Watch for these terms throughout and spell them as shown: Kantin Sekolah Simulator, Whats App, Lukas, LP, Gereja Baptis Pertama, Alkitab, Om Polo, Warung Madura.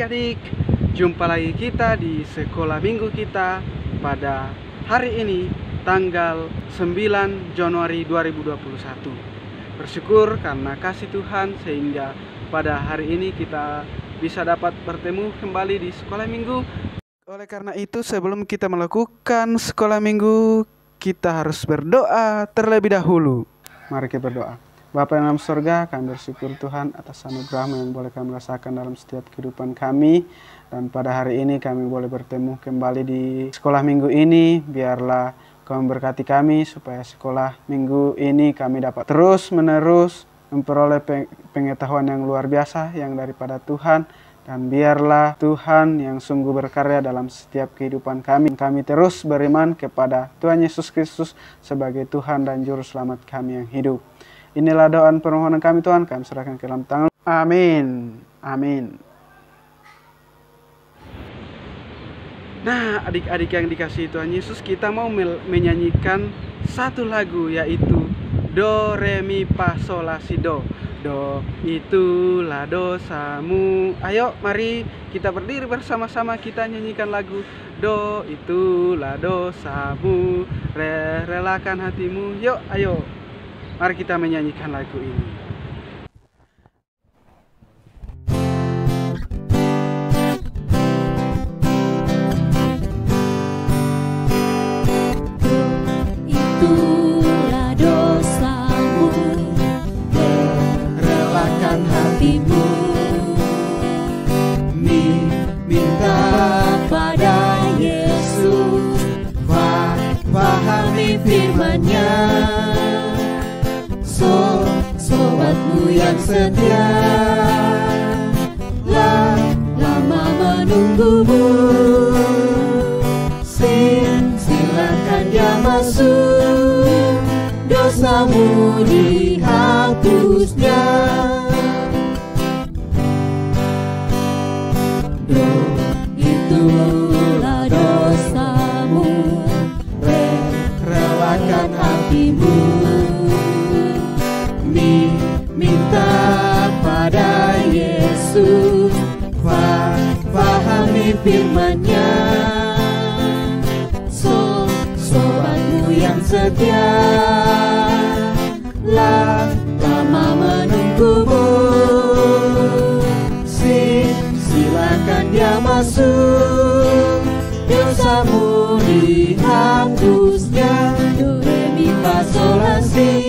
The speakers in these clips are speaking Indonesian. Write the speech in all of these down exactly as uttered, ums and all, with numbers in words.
adik-adik, jumpa lagi kita di sekolah minggu kita pada hari ini tanggal sembilan Januari dua ribu dua puluh satu. Bersyukur karena kasih Tuhan sehingga pada hari ini kita bisa dapat bertemu kembali di sekolah minggu. Oleh karena itu, sebelum kita melakukan sekolah minggu, kita harus berdoa terlebih dahulu. Mari kita berdoa. Bapa yang dalam surga, kami bersyukur Tuhan atas anugerah yang boleh kami rasakan dalam setiap kehidupan kami. Dan pada hari ini kami boleh bertemu kembali di sekolah minggu ini. Biarlah kau memberkati kami supaya sekolah minggu ini kami dapat terus-menerus memperoleh pengetahuan yang luar biasa yang daripada Tuhan. Dan biarlah Tuhan yang sungguh berkarya dalam setiap kehidupan kami. Kami terus beriman kepada Tuhan Yesus Kristus sebagai Tuhan dan Juru Selamat kami yang hidup. Inilah doa permohonan kami Tuhan, kami serahkan ke dalam tangan. Amin. Amin. Nah, adik-adik yang dikasihi Tuhan Yesus, kita mau menyanyikan satu lagu, yaitu Do, Re, Mi, Fa, Sol, La, Si, Do. Do, itulah dosamu. Ayo, mari kita berdiri bersama-sama, kita nyanyikan lagu Do, itulah dosamu, re, relakan hatimu. Yuk, ayo, mari kita menyanyikan lagu ini. Yang setia lah lama menunggumu, sin silakan dia masuk, dosamu dihapusnya. Do, itulah dosamu, re, relakan hatimu. Minta pada Yesus, fahami firman-Nya. So, sobatmu yang setia, lah lama menunggumu. Sin, silakan dia masuk, dosamu dihapusnya. Do, re, mi, fa, sol, la, si, do, sol, do.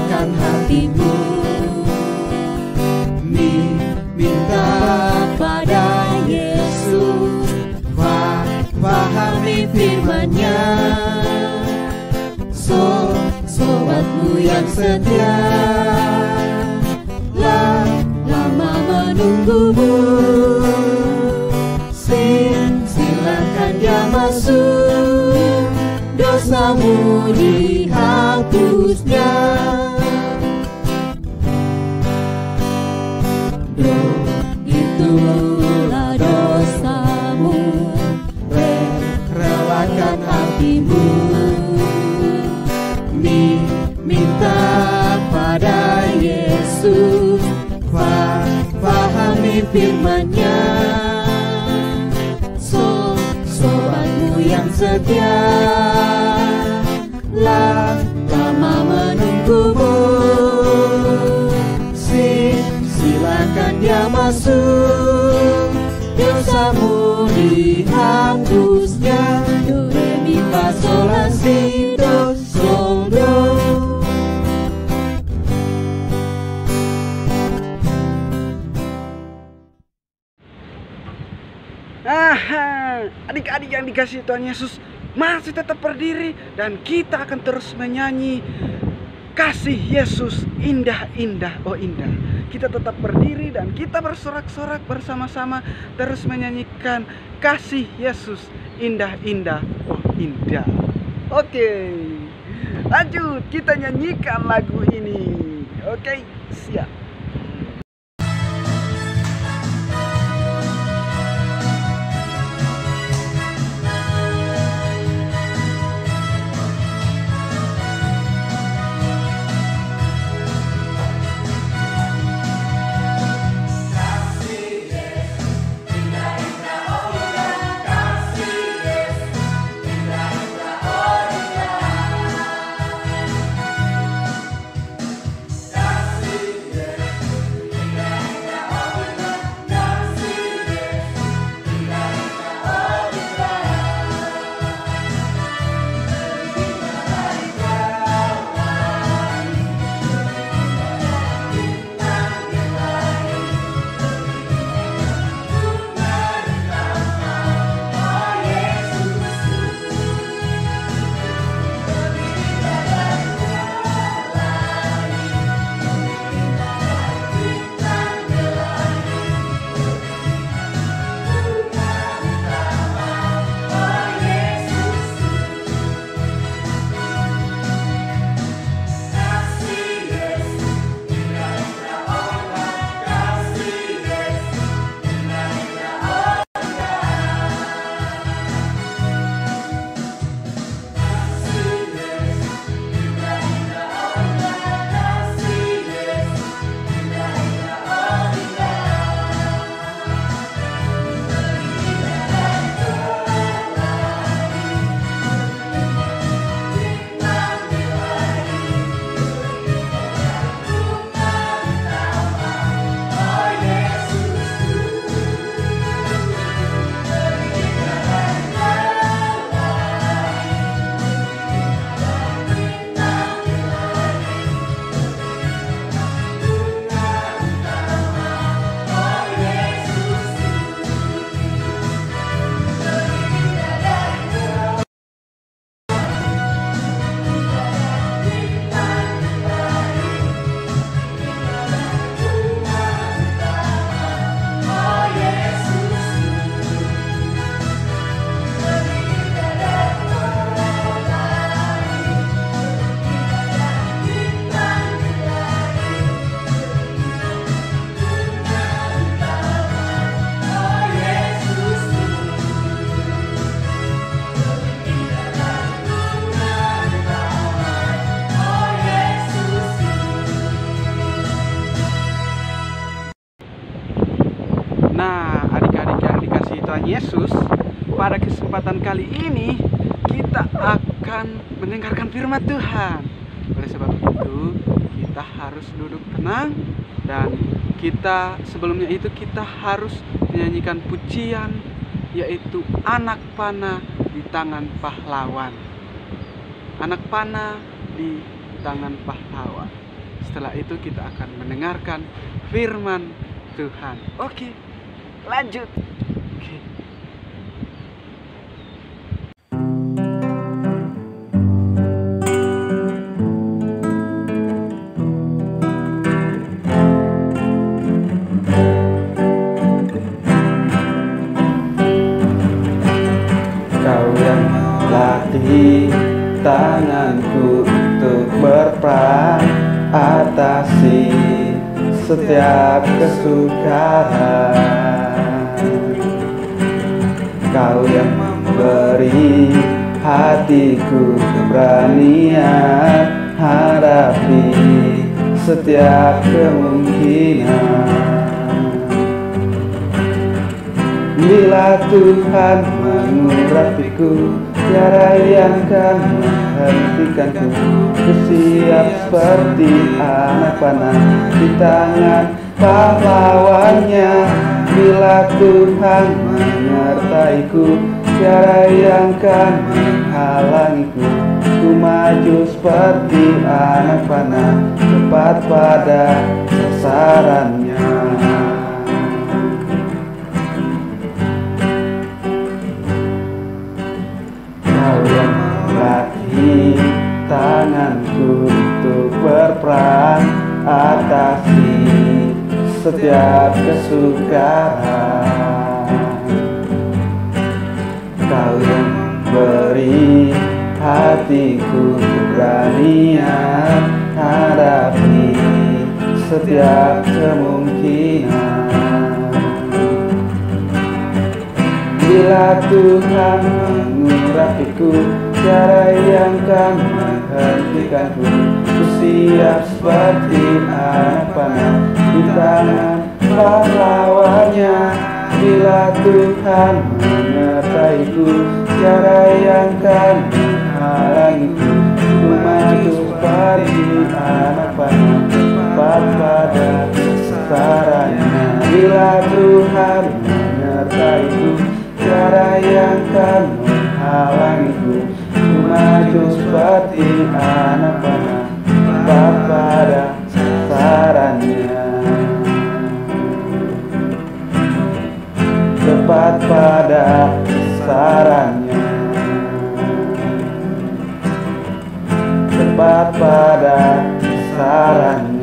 Firman-Nya, so, sobatmu yang setia, lah lama menunggumu. Sin, silakan dia masuk, dosamu dihapusnya. Do, itulah dosamu, relakan hatimu. Mi, minta pada Yesus, fa, fahami firman-Nya. So, sobatmu yang setia, lah lama menunggumu. Sin, silakan dia masuk, dosamu dihapusnya. Do, re, mi, fa, sol, la, si, do, sol, do. Aha, adik-adik yang dikasihi Tuhan Yesus, masih tetap berdiri dan kita akan terus menyanyi kasih Yesus indah-indah, oh indah. Kita tetap berdiri dan kita bersorak-sorak bersama-sama terus menyanyikan kasih Yesus indah-indah, oh indah. Oke, lanjut kita nyanyikan lagu ini. Oke, siap. kesempatan kali ini kita akan mendengarkan firman Tuhan. Oleh sebab itu kita harus duduk tenang, dan kita sebelumnya itu kita harus menyanyikan pujian, yaitu anak panah di tangan pahlawan. Anak panah di tangan pahlawan. Setelah itu kita akan mendengarkan firman Tuhan. Oke, lanjut. Oke. Kau yang melatih tanganku untuk berperang atasi setiap kesukaran. Kau yang memberi hatiku keberanian hadapi setiap kemungkinan. Bila Tuhan mengurapiku, tiada yang akan menghentikanku. Ku siap seperti anak panah di tangan pahlawannya. Bila Tuhan menyertaiku, tiada yang akan menghalangiku. Ku maju seperti anak panah, tepat pada sasarannya. Tanganku untuk berperang atasi setiap kesukaran. Kau yang beri hatiku keberanian hadapi setiap kemungkinan. Bila Tuhan mengurapiku, tiada yang akan menghentikanku. Ku siap seperti anak panah di tangan pahlawannya. Bila Tuhan menyertaiku, tiada yang akan menghalangiku. Ku maju seperti anak panah, tepat pada sasarannya. Bila Tuhan menyertaiku, tiada yang akan menghalangiku. Ku maju seperti anak panah, tepat pada sasarannya. Tepat pada sasarannya. Tepat pada sasarannya.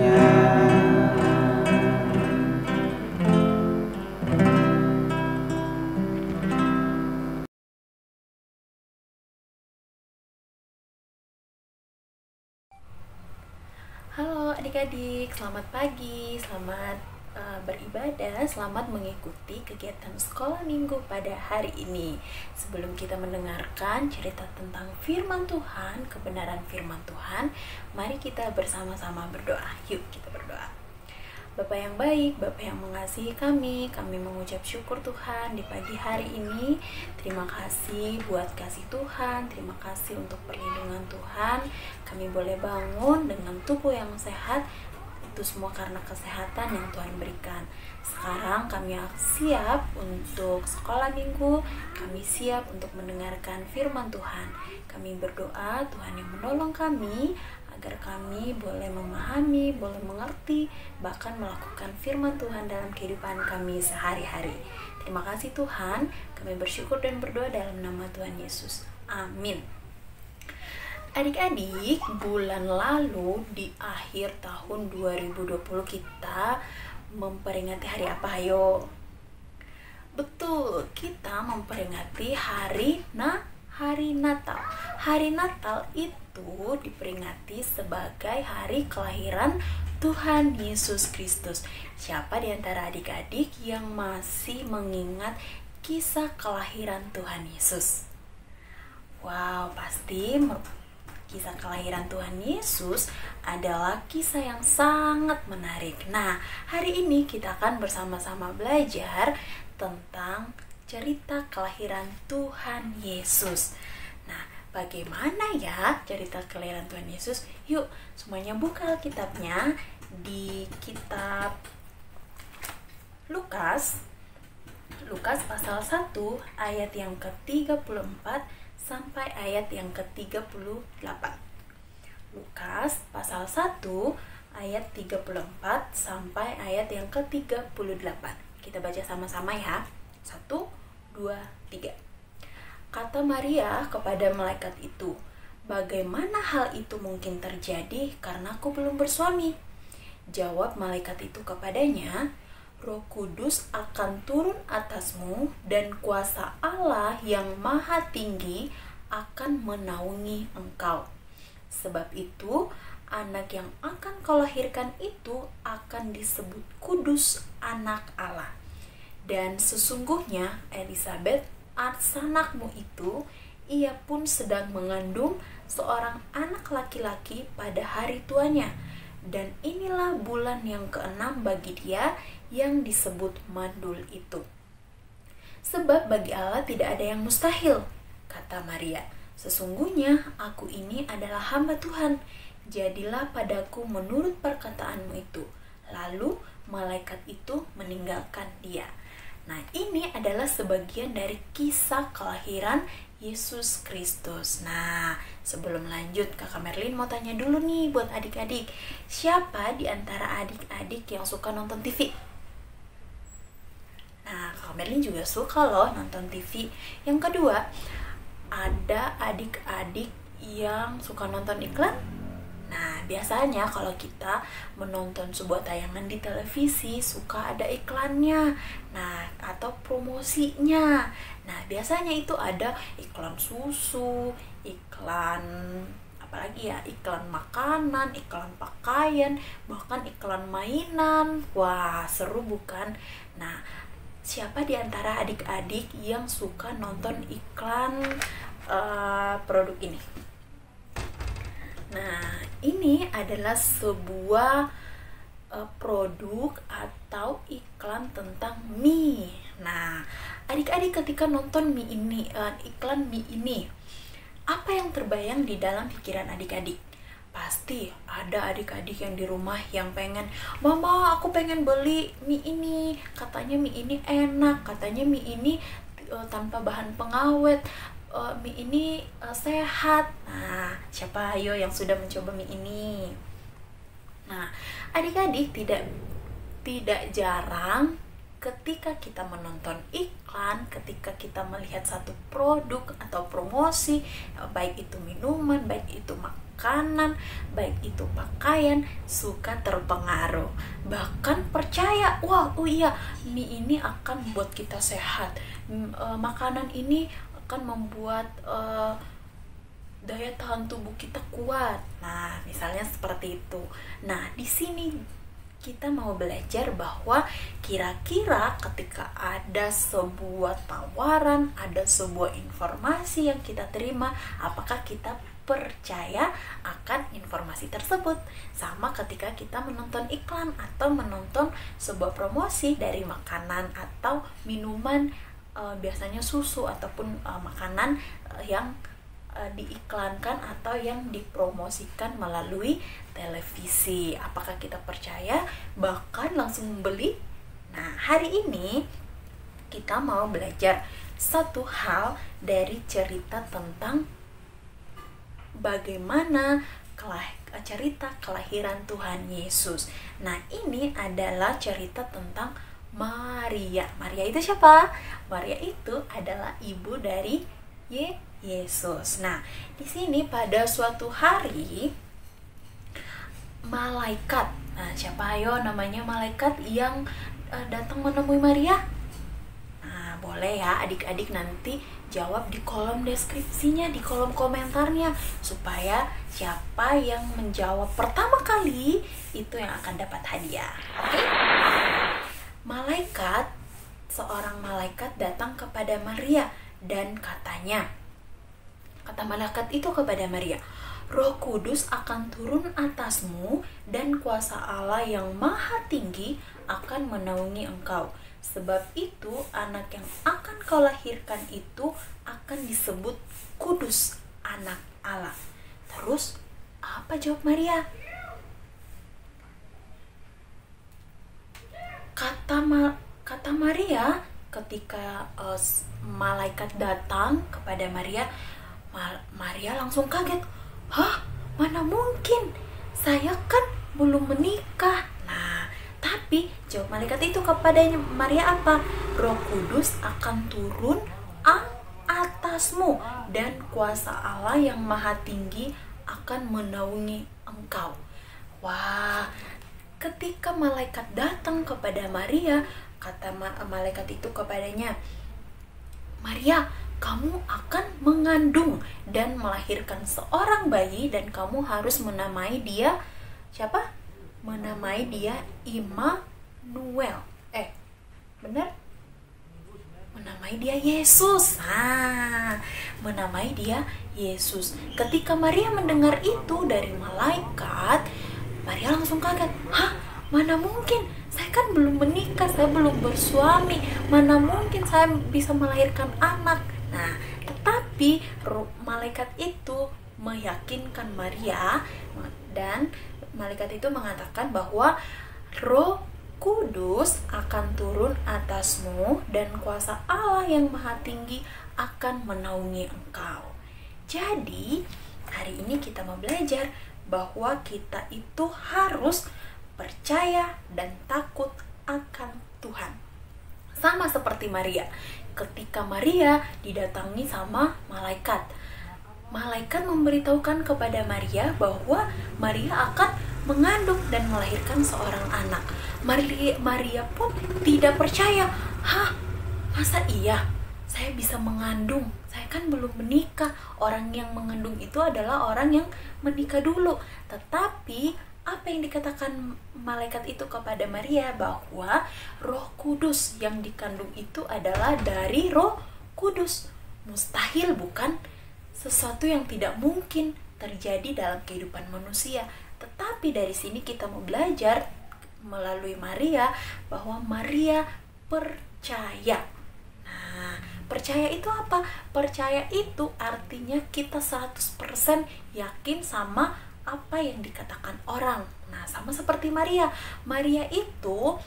Halo adik-adik, selamat pagi, selamat uh, beribadah, selamat mengikuti kegiatan sekolah minggu pada hari ini. Sebelum kita mendengarkan cerita tentang firman Tuhan, kebenaran firman Tuhan, mari kita bersama-sama berdoa. Yuk kita berdoa. Bapa yang baik, Bapa yang mengasihi kami, kami mengucap syukur Tuhan di pagi hari ini. Terima kasih buat kasih Tuhan, terima kasih untuk perlindungan Tuhan. Kami boleh bangun dengan tubuh yang sehat, itu semua karena kesehatan yang Tuhan berikan. Sekarang kami siap untuk sekolah minggu, kami siap untuk mendengarkan firman Tuhan. Kami berdoa Tuhan yang menolong kami, agar kami boleh memahami, boleh mengerti, bahkan melakukan firman Tuhan dalam kehidupan kami sehari-hari. Terima kasih Tuhan, kami bersyukur dan berdoa dalam nama Tuhan Yesus. Amin. Adik-adik, bulan lalu di akhir tahun dua ribu dua puluh kita memperingati hari apa, ayo? Betul, kita memperingati hari nah hari Natal. Hari Natal itu diperingati sebagai hari kelahiran Tuhan Yesus Kristus. Siapa di antara adik-adik yang masih mengingat kisah kelahiran Tuhan Yesus? Wow, pasti merupakan kisah kelahiran Tuhan Yesus adalah kisah yang sangat menarik. Nah, hari ini kita akan bersama-sama belajar tentang cerita kelahiran Tuhan Yesus. Nah, bagaimana ya cerita kelahiran Tuhan Yesus? Yuk semuanya buka kitabnya di kitab Lukas. Lukas pasal satu ayat yang ke tiga puluh empat sampai ayat yang ke tiga puluh delapan. Lukas pasal satu ayat tiga puluh empat sampai ayat yang ke tiga puluh delapan. Kita baca sama-sama ya. Satu, dua, tiga. Kata Maria kepada malaikat itu, "Bagaimana hal itu mungkin terjadi karena aku belum bersuami?" Jawab malaikat itu kepadanya, "Roh Kudus akan turun atasmu dan kuasa Allah yang Maha Tinggi akan menaungi engkau. Sebab itu, anak yang akan kau lahirkan itu akan disebut kudus, anak Allah. Dan sesungguhnya Elisabet, sanakmu itu, ia pun sedang mengandung seorang anak laki-laki pada hari tuanya. Dan inilah bulan yang keenam bagi dia yang disebut mandul itu. Sebab bagi Allah tidak ada yang mustahil." Kata Maria, "Sesungguhnya aku ini adalah hamba Tuhan. Jadilah padaku menurut perkataanmu itu." Lalu malaikat itu meninggalkan dia. Nah, ini adalah sebagian dari kisah kelahiran Yesus Kristus. Nah, sebelum lanjut, Kakak Merlin mau tanya dulu nih buat adik-adik. Siapa di antara adik-adik yang suka nonton T V? Nah, Kakak Merlin juga suka loh nonton T V. Yang kedua, ada adik-adik yang suka nonton iklan? Nah, biasanya kalau kita menonton sebuah tayangan di televisi, suka ada iklannya, nah, atau promosinya. Nah, biasanya itu ada iklan susu, iklan apalagi ya, iklan makanan, iklan pakaian, bahkan iklan mainan. Wah, seru bukan? Nah, siapa di antara adik-adik yang suka nonton iklan uh, produk ini? Nah, ini adalah sebuah uh, produk atau iklan tentang mie. Nah, adik-adik ketika nonton mie ini, uh, iklan mie ini, apa yang terbayang di dalam pikiran adik-adik? Pasti ada adik-adik yang di rumah yang pengen, "Mama, aku pengen beli mie ini. Katanya mie ini enak, katanya mie ini uh, tanpa bahan pengawet. Uh, mie ini uh, sehat." Nah, siapa ayo yang sudah mencoba mie ini? Nah, adik-adik tidak tidak jarang ketika kita menonton iklan, ketika kita melihat satu produk atau promosi, baik itu minuman, baik itu makanan, baik itu pakaian, suka terpengaruh. Bahkan percaya, "Wah, oh iya, mie ini akan membuat kita sehat. Uh, makanan ini akan membuat uh, daya tahan tubuh kita kuat." Nah, misalnya seperti itu. Nah, di sini kita mau belajar bahwa kira-kira ketika ada sebuah tawaran, ada sebuah informasi yang kita terima, apakah kita percaya akan informasi tersebut. Sama ketika kita menonton iklan atau menonton sebuah promosi dari makanan atau minuman, Uh, biasanya susu ataupun uh, makanan uh, yang uh, diiklankan atau yang dipromosikan melalui televisi. Apakah kita percaya bahkan langsung membeli? Nah, hari ini kita mau belajar satu hal dari cerita tentang bagaimana kelah- cerita kelahiran Tuhan Yesus. Nah, ini adalah cerita tentang Maria. Maria itu siapa? Maria itu adalah ibu dari Ye Yesus. Nah, di sini pada suatu hari malaikat. Nah, siapa ayo namanya malaikat yang uh, datang menemui Maria? Nah, boleh ya adik-adik nanti jawab di kolom deskripsinya, di kolom komentarnya, supaya siapa yang menjawab pertama kali itu yang akan dapat hadiah. Oke? Okay? Malaikat, seorang malaikat datang kepada Maria dan katanya, kata malaikat itu kepada Maria, "Roh Kudus akan turun atasmu dan kuasa Allah yang Maha Tinggi akan menaungi engkau. Sebab itu anak yang akan kau lahirkan itu akan disebut kudus, anak Allah. Terus apa jawab Maria? Kata Ma, kata Maria ketika uh, malaikat datang kepada Maria, Ma, Maria langsung kaget. Hah, mana mungkin? Saya kan belum menikah. Nah, tapi jawab malaikat itu kepada Maria apa? Roh Kudus akan turun atasmu dan kuasa Allah yang maha tinggi akan menaungi engkau. Wah, ketika malaikat datang kepada Maria, kata ma malaikat itu kepadanya, Maria, kamu akan mengandung dan melahirkan seorang bayi dan kamu harus menamai dia siapa? Menamai dia Immanuel. Eh, benar? Menamai dia Yesus. Nah, menamai dia Yesus. Ketika Maria mendengar itu dari malaikat, Maria langsung kaget. Hah, mana mungkin? Saya kan belum menikah, saya belum bersuami. Mana mungkin saya bisa melahirkan anak? Nah, tetapi malaikat itu meyakinkan Maria dan malaikat itu mengatakan bahwa Roh Kudus akan turun atasmu dan kuasa Allah yang maha tinggi akan menaungi engkau. Jadi hari ini kita mau belajar bahwa kita itu harus percaya dan takut akan Tuhan. Sama seperti Maria. Ketika Maria didatangi sama malaikat, malaikat memberitahukan kepada Maria bahwa Maria akan mengandung dan melahirkan seorang anak. Maria, Maria pun tidak percaya. Hah, masa iya? Saya bisa mengandung. Saya kan belum menikah. Orang yang mengandung itu adalah orang yang menikah dulu. Tetapi apa yang dikatakan malaikat itu kepada Maria bahwa Roh Kudus yang dikandung itu adalah dari Roh Kudus. Mustahil bukan? Sesuatu yang tidak mungkin terjadi dalam kehidupan manusia. Tetapi dari sini kita mau belajar melalui Maria bahwa Maria percaya. Nah, percaya itu apa? Percaya itu artinya kita seratus persen yakin sama apa yang dikatakan orang. Nah, sama seperti Maria. Maria itu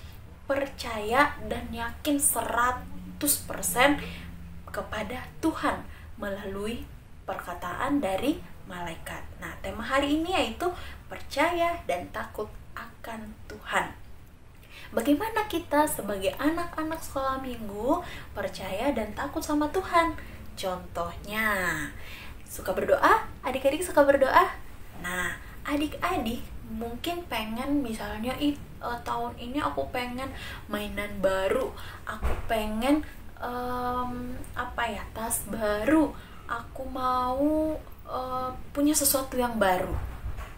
percaya dan yakin seratus persen kepada Tuhan melalui perkataan dari malaikat. Nah, tema hari ini yaitu percaya dan takut akan Tuhan. Bagaimana kita sebagai anak-anak sekolah minggu percaya dan takut sama Tuhan? Contohnya, suka berdoa? Adik-adik suka berdoa? Nah, adik-adik mungkin pengen misalnya Ih, uh, tahun ini aku pengen mainan baru, aku pengen um, apa ya tas baru, aku mau uh, punya sesuatu yang baru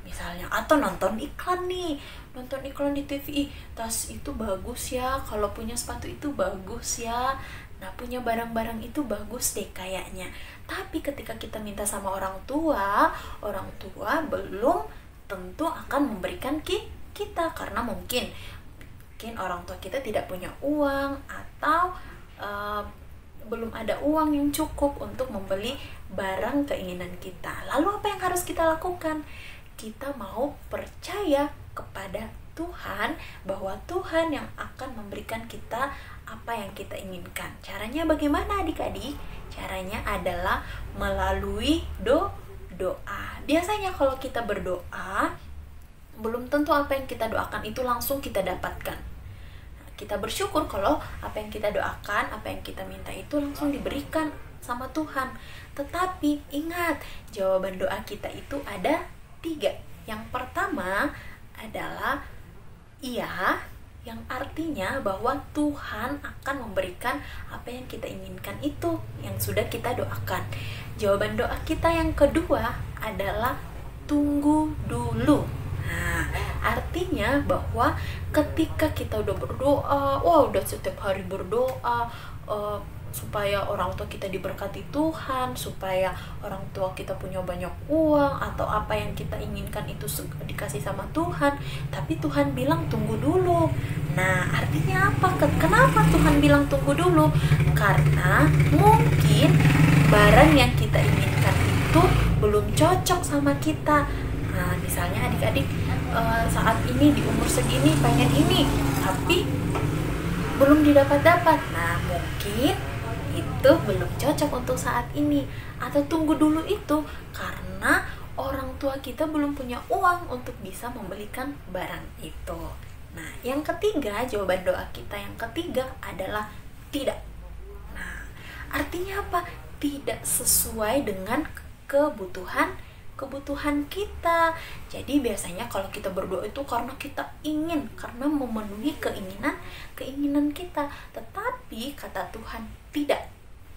misalnya, atau nonton iklan nih nonton iklan di T V, tas itu bagus ya, kalau punya sepatu itu bagus ya, nah punya barang-barang itu bagus deh kayaknya. Tapi ketika kita minta sama orang tua, orang tua belum tentu akan memberikan kita karena mungkin mungkin orang tua kita tidak punya uang atau uh, belum ada uang yang cukup untuk membeli barang keinginan kita. Lalu apa yang harus kita lakukan? Kita mau percaya kepada Tuhan bahwa Tuhan yang akan memberikan kita apa yang kita inginkan. Caranya bagaimana adik-adik? Caranya adalah melalui do doa. Biasanya kalau kita berdoa, belum tentu apa yang kita doakan itu langsung kita dapatkan. Kita bersyukur kalau apa yang kita doakan, apa yang kita minta itu langsung diberikan sama Tuhan. Tetapi ingat, jawaban doa kita itu ada tiga. Yang pertama adalah iya, yang artinya bahwa Tuhan akan memberikan apa yang kita inginkan itu, yang sudah kita doakan. Jawaban doa kita yang kedua adalah tunggu dulu. Nah, artinya bahwa ketika kita udah berdoa, wah wow, udah setiap hari berdoa, uh, supaya orang tua kita diberkati Tuhan, supaya orang tua kita punya banyak uang, atau apa yang kita inginkan itu dikasih sama Tuhan. Tapi Tuhan bilang tunggu dulu. Nah, artinya apa? Kenapa Tuhan bilang tunggu dulu? Karena mungkin barang yang kita inginkan itu belum cocok sama kita. Nah, misalnya adik-adik saat ini di umur segini pengen ini, tapi belum didapat-dapat. Nah, mungkin itu belum cocok untuk saat ini. Atau tunggu dulu itu karena orang tua kita belum punya uang untuk bisa membelikan barang itu. Nah, yang ketiga, jawaban doa kita yang ketiga adalah tidak. Nah, artinya apa? Tidak sesuai dengan kebutuhan kebutuhan kita. Jadi biasanya kalau kita berdoa itu karena kita ingin, karena memenuhi keinginan keinginan kita. Tetapi kata Tuhan tidak.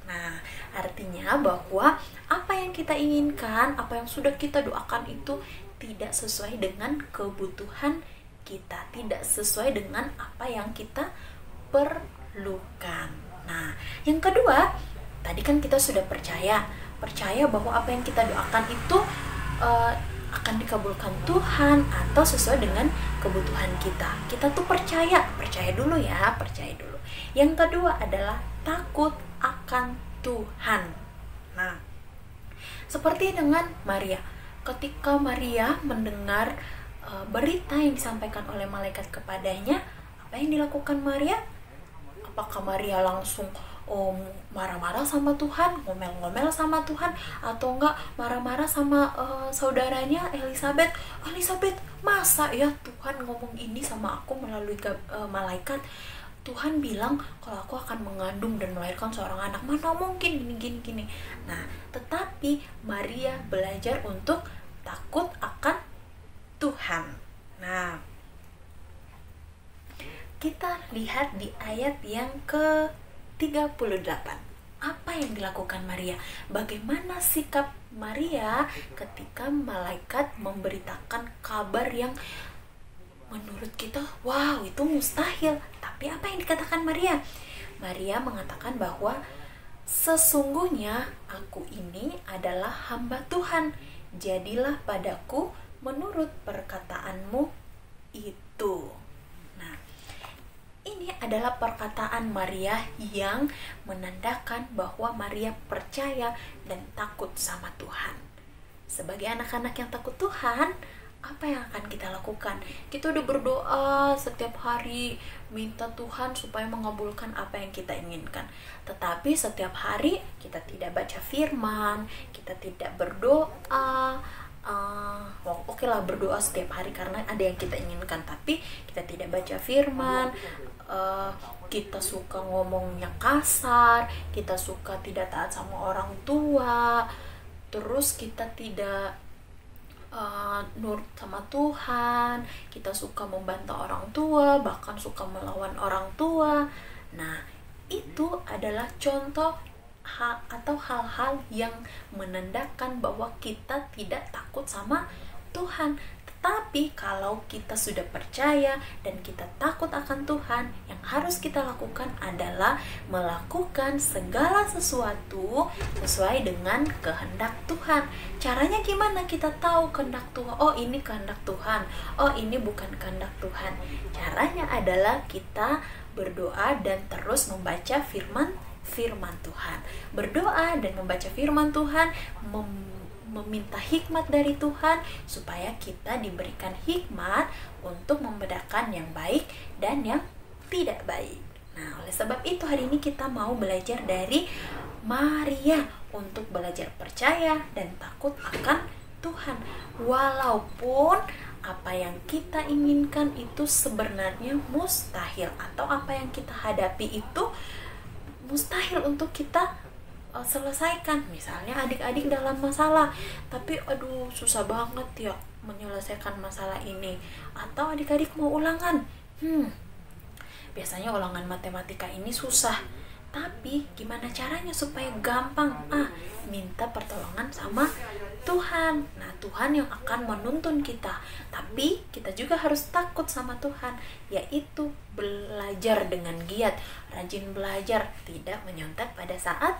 Nah, artinya bahwa apa yang kita inginkan, apa yang sudah kita doakan itu tidak sesuai dengan kebutuhan kita, tidak sesuai dengan apa yang kita perlukan. Nah, yang kedua, tadi kan kita sudah percaya percaya bahwa apa yang kita doakan itu uh, akan dikabulkan Tuhan atau sesuai dengan kebutuhan kita. Kita tuh percaya, percaya dulu ya, percaya dulu. Yang kedua adalah takut akan Tuhan. Nah, seperti dengan Maria, ketika Maria mendengar berita yang disampaikan oleh malaikat kepadanya, apa yang dilakukan Maria? Apakah Maria langsung oh, marah-marah sama Tuhan, ngomel-ngomel sama Tuhan, atau enggak marah-marah sama uh, saudaranya Elizabeth? Elizabeth, masa ya Tuhan ngomong ini sama aku melalui uh, malaikat? Tuhan bilang kalau aku akan mengandung dan melahirkan seorang anak, mana mungkin gini-gini-gini. Nah, tetapi Maria belajar untuk takut akan Tuhan. Nah, kita lihat di ayat yang ke tiga puluh delapan. Apa yang dilakukan Maria? Bagaimana sikap Maria ketika malaikat memberitakan kabar yang menurut kita, wow, itu mustahil. Tapi apa yang dikatakan Maria? Maria mengatakan bahwa sesungguhnya aku ini adalah hamba Tuhan. Jadilah padaku menurut perkataanmu itu. Nah, ini adalah perkataan Maria yang menandakan bahwa Maria percaya dan takut sama Tuhan. Sebagai anak-anak yang takut Tuhan, apa yang akan kita lakukan? Kita udah berdoa setiap hari, minta Tuhan supaya mengabulkan apa yang kita inginkan. Tetapi setiap hari kita tidak baca firman, kita tidak berdoa. Uh, Oke okay lah, berdoa setiap hari karena ada yang kita inginkan, tapi kita tidak baca firman, uh, kita suka ngomongnya kasar, kita suka tidak taat sama orang tua, terus kita tidak uh, nurut sama Tuhan, kita suka membantah orang tua, bahkan suka melawan orang tua. Nah, itu adalah contoh hal atau hal-hal yang menandakan bahwa kita tidak takut sama Tuhan. Tetapi kalau kita sudah percaya dan kita takut akan Tuhan, yang harus kita lakukan adalah melakukan segala sesuatu sesuai dengan kehendak Tuhan. Caranya gimana kita tahu kehendak Tuhan? Oh, ini kehendak Tuhan. Oh, ini bukan kehendak Tuhan. Caranya adalah kita berdoa dan terus membaca firman firman Tuhan, berdoa dan membaca firman Tuhan, mem meminta hikmat dari Tuhan supaya kita diberikan hikmat untuk membedakan yang baik dan yang tidak baik. Nah, oleh sebab itu hari ini kita mau belajar dari Maria untuk belajar percaya dan takut akan Tuhan, walaupun apa yang kita inginkan itu sebenarnya mustahil, atau apa yang kita hadapi itu mustahil untuk kita uh, selesaikan. Misalnya adik-adik dalam masalah, tapi aduh susah banget ya menyelesaikan masalah ini. Atau adik-adik mau ulangan, hmm, biasanya ulangan matematika ini susah, Tapi gimana caranya supaya gampang? Ah, minta pertolongan sama Tuhan. Nah, Tuhan yang akan menuntun kita. Tapi kita juga harus takut sama Tuhan, yaitu belajar dengan giat, rajin belajar, tidak menyontek pada saat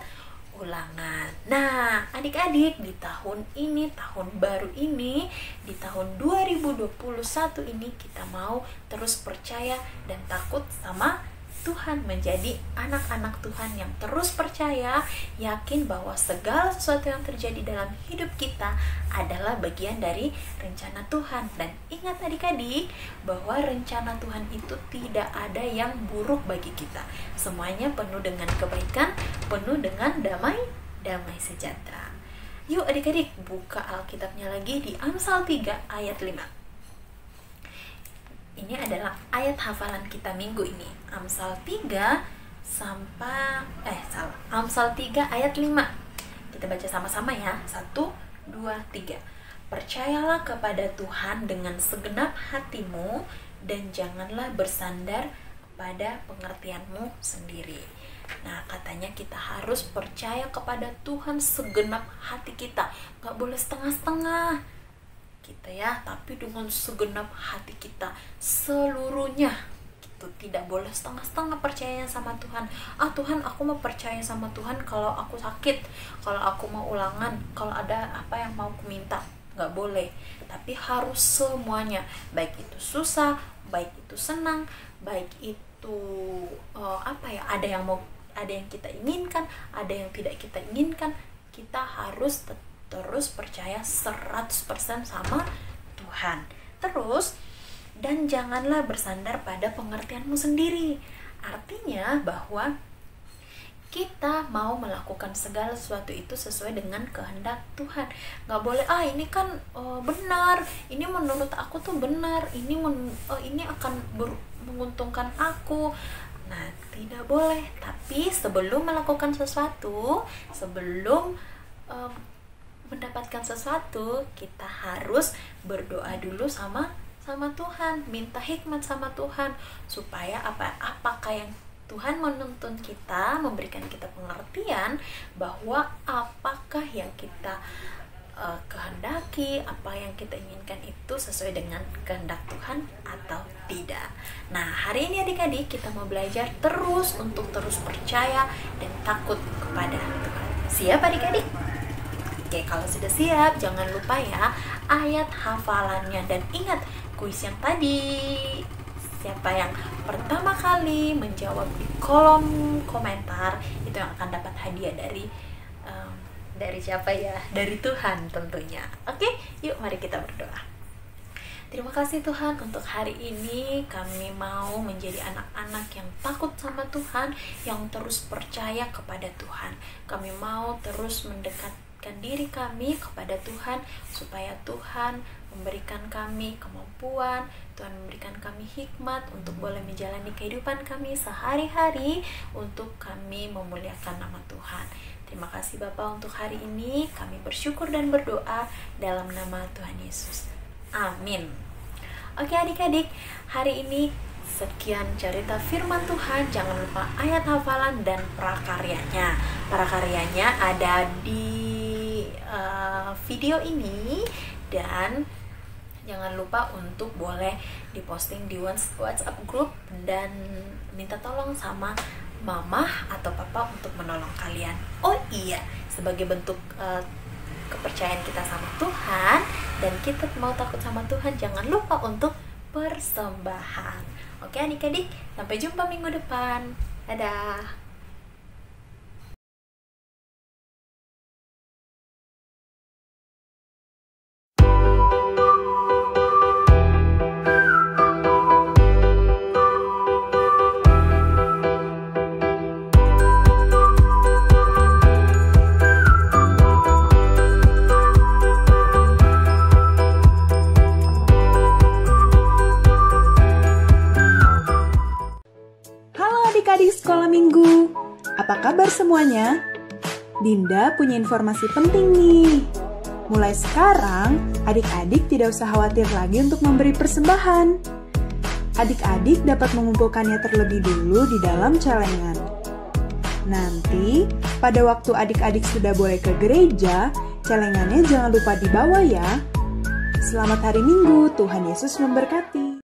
ulangan. Nah, adik-adik, di tahun ini, tahun baru ini, di tahun dua ribu dua puluh satu ini, kita mau terus percaya dan takut sama Tuhan, menjadi anak-anak Tuhan yang terus percaya, yakin bahwa segala sesuatu yang terjadi dalam hidup kita adalah bagian dari rencana Tuhan. Dan ingat adik-adik, bahwa rencana Tuhan itu tidak ada yang buruk bagi kita. Semuanya penuh dengan kebaikan, penuh dengan damai, damai sejahtera. Yuk adik-adik, buka Alkitabnya lagi di Amsal tiga ayat lima. Ini adalah ayat hafalan kita minggu ini. Amsal tiga sampai eh salah. Amsal tiga ayat lima. Kita baca sama-sama ya. satu, dua, tiga. Percayalah kepada Tuhan dengan segenap hatimu dan janganlah bersandar pada pengertianmu sendiri. Nah, katanya kita harus percaya kepada Tuhan segenap hati kita, nggak boleh setengah-setengah kita ya, tapi dengan segenap hati kita seluruhnya gitu, tidak boleh setengah-setengah percayanya sama Tuhan. Ah, Tuhan, aku mau percaya sama Tuhan kalau aku sakit, kalau aku mau ulangan, kalau ada apa yang mau aku minta, nggak boleh. Tapi harus semuanya, baik itu susah, baik itu senang, baik itu uh, apa ya, ada yang mau, ada yang kita inginkan, ada yang tidak kita inginkan, kita harus terus percaya seratus persen sama Tuhan. Terus, dan janganlah bersandar pada pengertianmu sendiri. Artinya bahwa kita mau melakukan segala sesuatu itu sesuai dengan kehendak Tuhan. Nggak boleh, ah ini kan uh, benar, ini menurut aku tuh benar, ini men, uh, ini akan ber, menguntungkan aku. Nah, tidak boleh. Tapi sebelum melakukan sesuatu, sebelum uh, mendapatkan sesuatu, kita harus berdoa dulu sama sama Tuhan, minta hikmat sama Tuhan supaya apa, apakah yang Tuhan menuntun kita, memberikan kita pengertian bahwa apakah yang kita uh, kehendaki, apa yang kita inginkan itu sesuai dengan kehendak Tuhan atau tidak. Nah, hari ini adik-adik kita mau belajar terus untuk terus percaya dan takut kepada Tuhan. Siap adik-adik? Oke, kalau sudah siap, jangan lupa ya ayat hafalannya. Dan ingat kuis yang tadi, siapa yang pertama kali menjawab di kolom komentar itu yang akan dapat hadiah dari um, dari siapa ya? Dari Tuhan tentunya. Oke, yuk mari kita berdoa. Terima kasih Tuhan untuk hari ini, kami mau menjadi anak-anak yang takut sama Tuhan, yang terus percaya kepada Tuhan. Kami mau terus mendekatkan diri kami kepada Tuhan supaya Tuhan memberikan kami kemampuan, Tuhan memberikan kami hikmat untuk boleh menjalani kehidupan kami sehari-hari untuk kami memuliakan nama Tuhan. Terima kasih Bapa untuk hari ini, kami bersyukur dan berdoa dalam nama Tuhan Yesus. Amin. Oke adik-adik, hari ini sekian cerita firman Tuhan. Jangan lupa ayat hafalan dan prakaryanya. Prakaryanya ada di uh, video ini, dan jangan lupa untuk boleh diposting di WhatsApp group dan minta tolong sama mama atau papa untuk menolong kalian. Oh iya, sebagai bentuk uh, kepercayaan kita sama Tuhan dan kita mau takut sama Tuhan, jangan lupa untuk persembahan. Oke adik-adik, sampai jumpa minggu depan. Dadah. Sekolah Minggu, apa kabar semuanya? Dinda punya informasi penting nih. Mulai sekarang, adik-adik tidak usah khawatir lagi untuk memberi persembahan. Adik-adik dapat mengumpulkannya terlebih dulu di dalam celengan. Nanti, pada waktu adik-adik sudah boleh ke gereja, celengannya jangan lupa dibawa ya. Selamat hari Minggu, Tuhan Yesus memberkati.